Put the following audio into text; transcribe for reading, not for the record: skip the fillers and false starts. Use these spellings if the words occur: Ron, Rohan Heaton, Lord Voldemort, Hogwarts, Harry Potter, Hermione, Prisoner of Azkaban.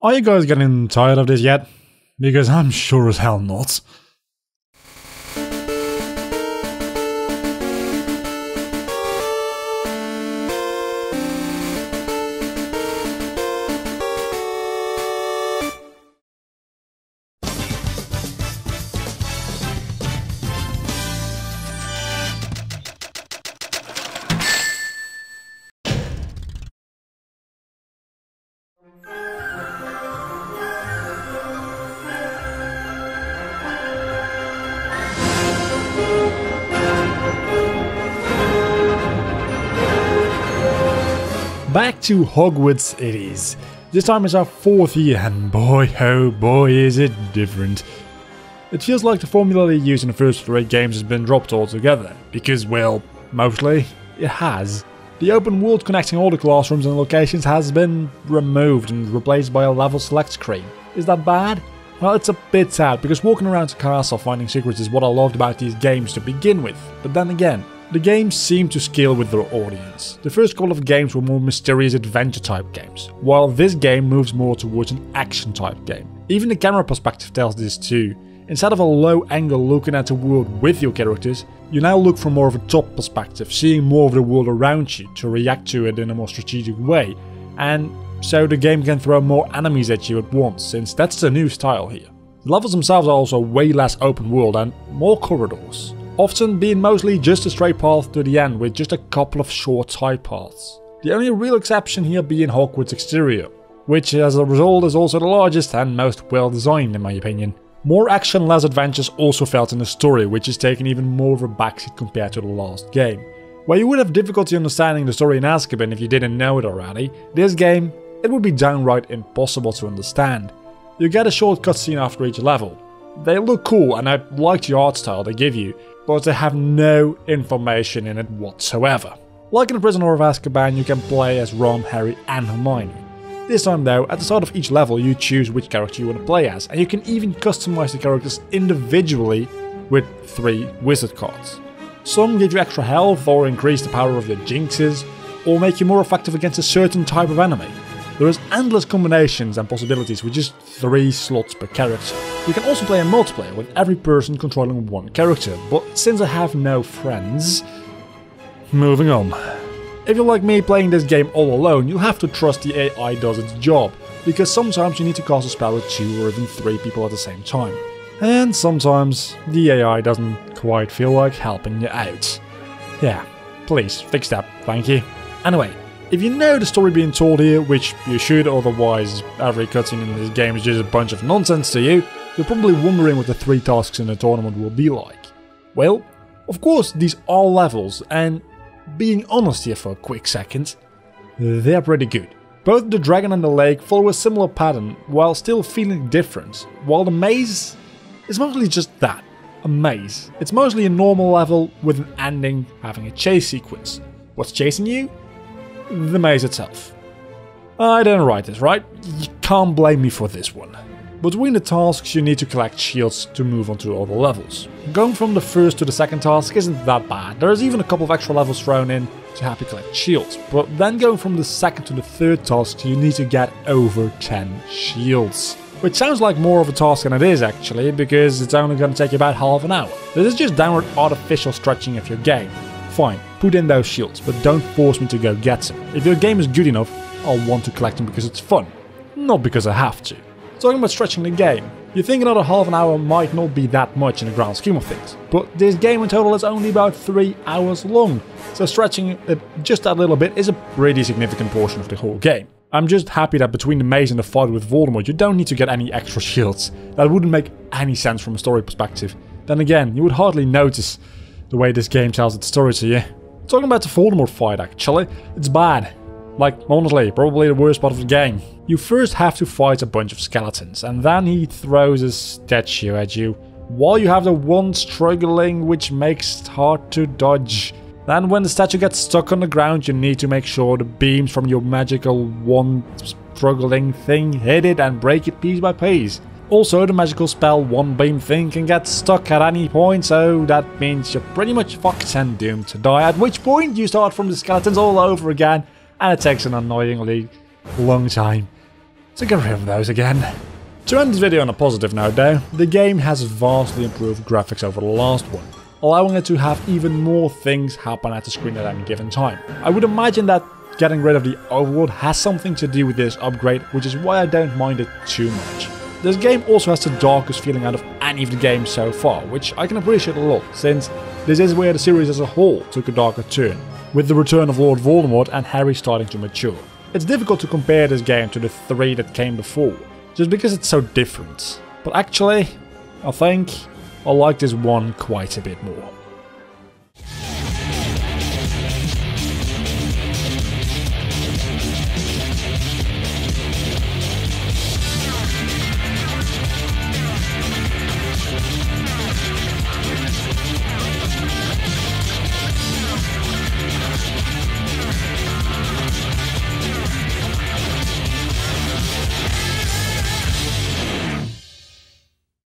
Are you guys getting tired of this yet? Because I'm sure as hell not. Back to Hogwarts it is. This time it's our fourth year, and boy oh boy is it different. It feels like the formula they used in the first 3 games has been dropped altogether, because, well, mostly, it has. The open world connecting all the classrooms and locations has been removed and replaced by a level select screen. Is that bad? Well, it's a bit sad, because walking around the castle finding secrets is what I loved about these games to begin with, but then again, the games seem to scale with their audience. The first couple of games were more mysterious adventure type games, while this game moves more towards an action type game. Even the camera perspective tells this too. Instead of a low angle looking at the world with your characters, you now look from more of a top perspective, seeing more of the world around you to react to it in a more strategic way, and so the game can throw more enemies at you at once, since that's the new style here. The levels themselves are also way less open world and more corridors, often being mostly just a straight path to the end with just a couple of short side paths. The only real exception here being Hogwarts Exterior, which as a result is also the largest and most well designed in my opinion. More action, less adventures also felt in the story, which is taking even more of a backseat compared to the last game. Where you would have difficulty understanding the story in Azkaban if you didn't know it already, this game, it would be downright impossible to understand. You get a short cutscene after each level. They look cool and I like the art style they give you, but they have no information in it whatsoever. Like in the Prisoner of Azkaban, you can play as Ron, Harry and Hermione. This time though, at the start of each level you choose which character you want to play as, and you can even customize the characters individually with 3 wizard cards. Some give you extra health or increase the power of your jinxes, or make you more effective against a certain type of enemy. There is endless combinations and possibilities with just 3 slots per character. You can also play in multiplayer with every person controlling one character, but since I have no friends... Moving on. If you're like me playing this game all alone, you'll have to trust the AI does its job, because sometimes you need to cast a spell with 2 or even 3 people at the same time. And sometimes the AI doesn't quite feel like helping you out. Yeah, please fix that, thank you. Anyway. If you know the story being told here, which you should, otherwise every cutscene in this game is just a bunch of nonsense to you, you're probably wondering what the 3 tasks in the tournament will be like. Well, of course these are levels, and being honest here for a quick second, they're pretty good. Both the dragon and the lake follow a similar pattern while still feeling different, while the maze is mostly just that, a maze. It's mostly a normal level with an ending having a chase sequence. What's chasing you? The maze itself. I didn't write this, right? You can't blame me for this one. Between the tasks you need to collect shields to move on to other levels. Going from the first to the second task isn't that bad, there is even a couple of extra levels thrown in to help you collect shields, but then going from the second to the third task you need to get over 10 shields. Which sounds like more of a task than it is actually, because it's only going to take you about half an hour. This is just downward artificial stretching of your game. Fine, put in those shields, but don't force me to go get them. If your game is good enough, I'll want to collect them because it's fun, not because I have to. Talking about stretching the game, you think another half an hour might not be that much in the grand scheme of things, but this game in total is only about 3 hours long, so stretching it just that little bit is a pretty significant portion of the whole game. I'm just happy that between the maze and the fight with Voldemort you don't need to get any extra shields. That wouldn't make any sense from a story perspective. Then again, you would hardly notice the way this game tells its story to you. Talking about the Voldemort fight actually, it's bad. Like, honestly, probably the worst part of the game. You first have to fight a bunch of skeletons, and then he throws a statue at you, while you have the one struggling, which makes it hard to dodge. Then when the statue gets stuck on the ground, you need to make sure the beams from your magical wand struggling thing hit it and break it piece by piece. Also, the magical spell one beam thing can get stuck at any point, so that means you're pretty much fucked and doomed to die, at which point you start from the skeletons all over again, and it takes an annoyingly long time. So get rid of those again. To end this video on a positive note though, the game has vastly improved graphics over the last one, allowing it to have even more things happen at the screen at any given time. I would imagine that getting rid of the overworld has something to do with this upgrade, which is why I don't mind it too much. This game also has the darkest feeling out of any of the games so far, which I can appreciate a lot, since this is where the series as a whole took a darker turn, with the return of Lord Voldemort and Harry starting to mature. It's difficult to compare this game to the three that came before, just because it's so different. But actually, I think I like this one quite a bit more.